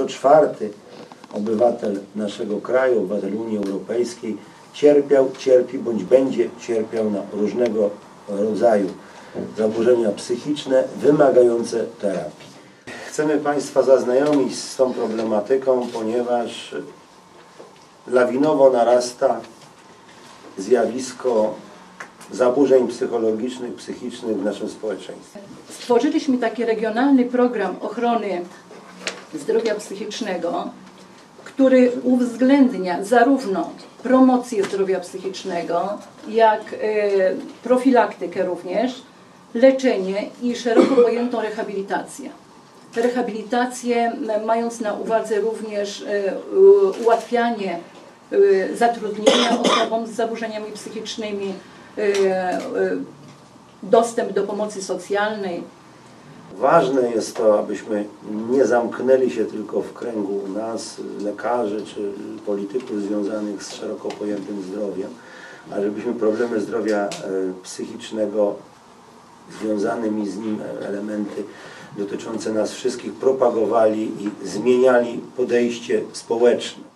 co czwarty obywatel naszego kraju, obywatel Unii Europejskiej cierpiał, cierpi bądź będzie cierpiał na różnego rodzaju zaburzenia psychiczne wymagające terapii. Chcemy Państwa zaznajomić z tą problematyką, ponieważ lawinowo narasta zjawisko zaburzeń psychologicznych, psychicznych w naszym społeczeństwie. Stworzyliśmy taki regionalny program ochrony zdrowia psychicznego, który uwzględnia zarówno promocję zdrowia psychicznego, jak profilaktykę również, leczenie i szeroko pojętą rehabilitację. Rehabilitację mając na uwadze również ułatwianie zatrudnienia osobom z zaburzeniami psychicznymi, dostęp do pomocy socjalnej. Ważne jest to, abyśmy nie zamknęli się tylko w kręgu nas, lekarzy czy polityków związanych z szeroko pojętym zdrowiem, a żebyśmy problemy zdrowia psychicznego, związanymi z nim elementy dotyczące nas wszystkich propagowali i zmieniali podejście społeczne.